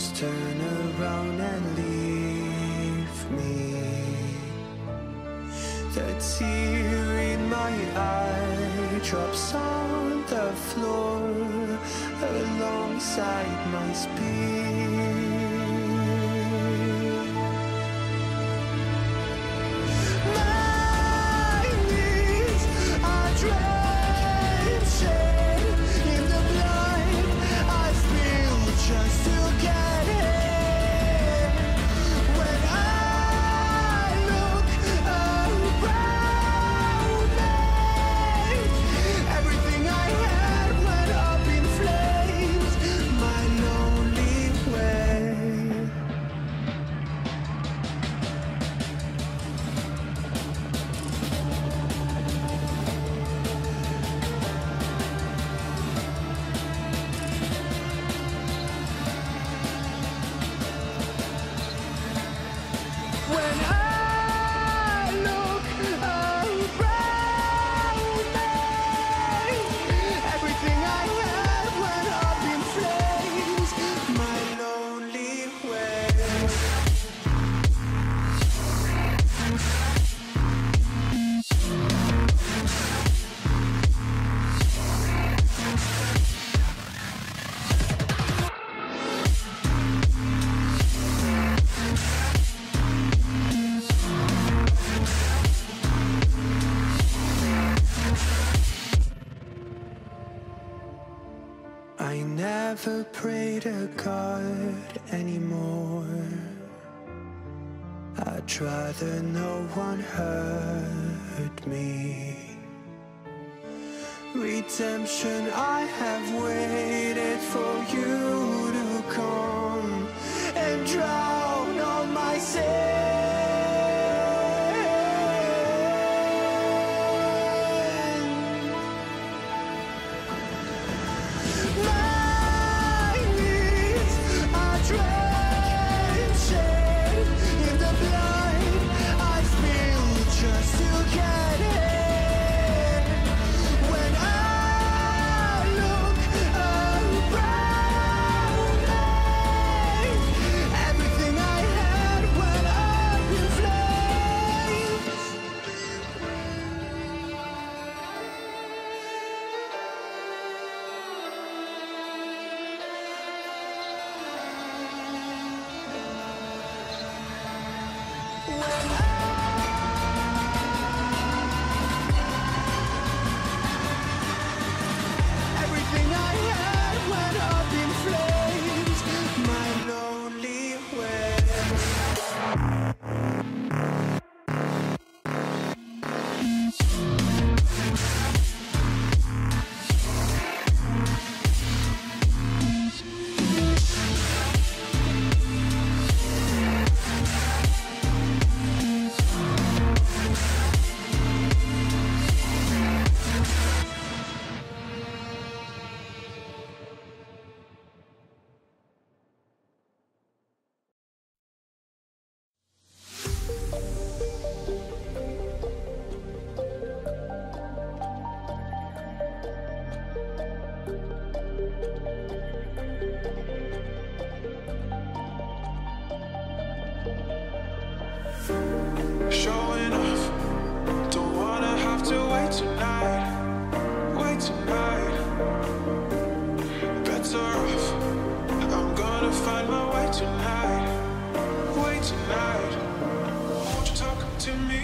just turn around and leave me. The tear in my eye drops on the floor alongside my speech. I never pray to God anymore. I'd rather no one hurt me. Redemption, I have waited for you to come and drown all my sins. Showing off, don't wanna have to wait tonight, wait tonight. Better off, I'm gonna find my way tonight, wait tonight. Won't you talk to me?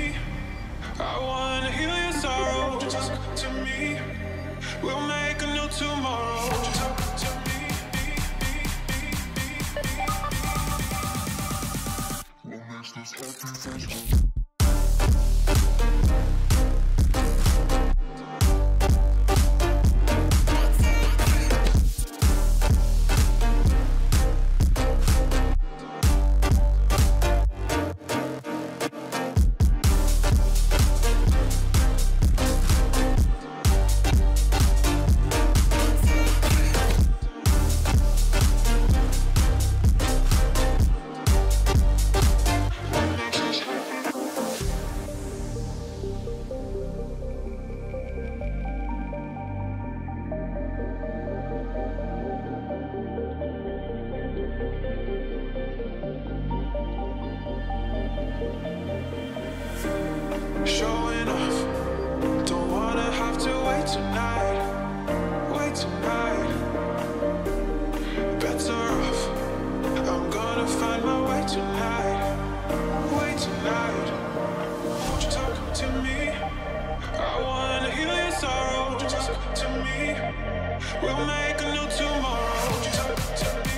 I wanna heal your sorrow. Won't you talk to me? We'll make a new tomorrow. Won't you talk to me? We'll make this happen. tonight, wait tonight. Better off, I'm gonna find my way tonight, wait tonight. Won't you talk to me? I wanna heal your sorrow. Won't you talk to me? We'll make a new tomorrow. Won't you talk to me?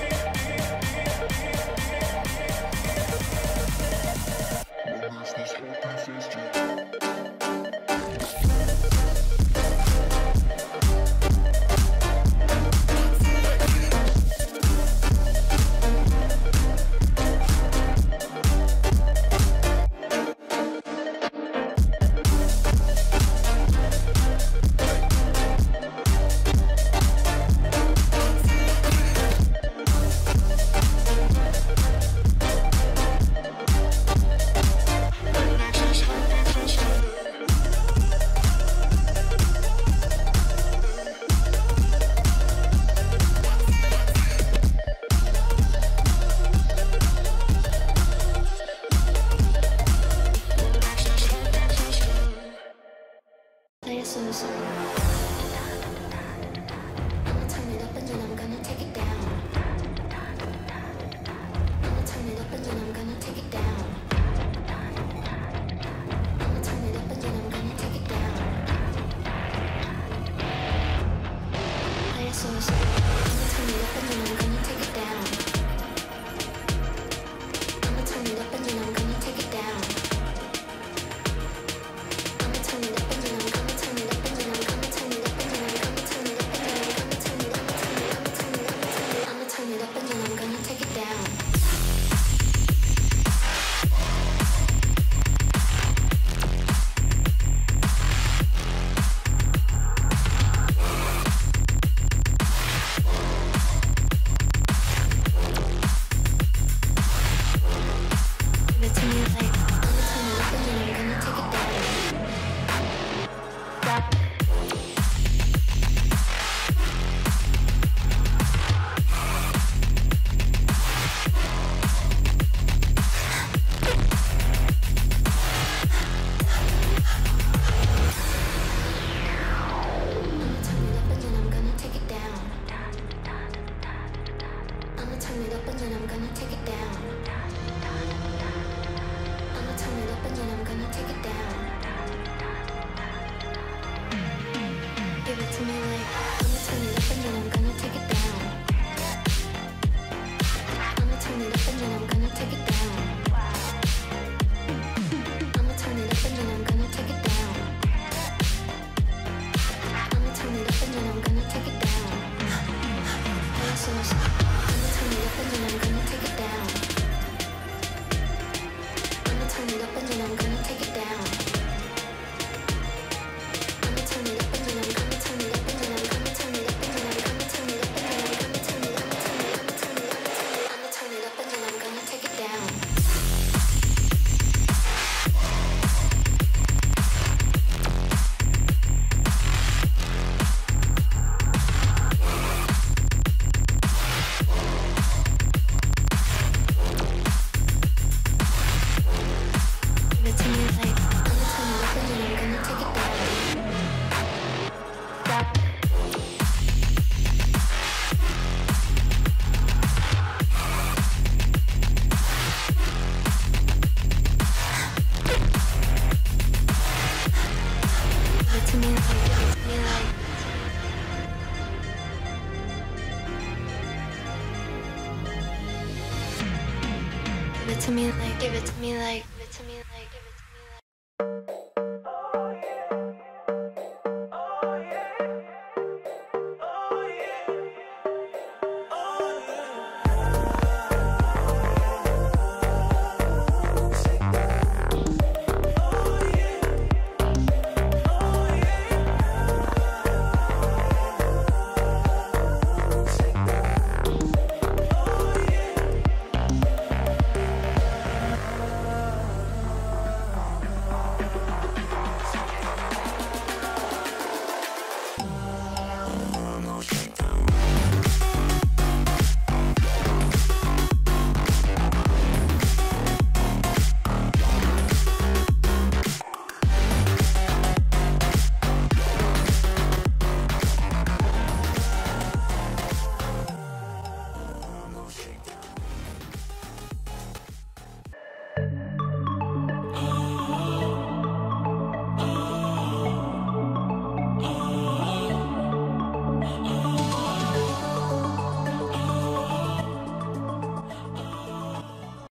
Give it to me like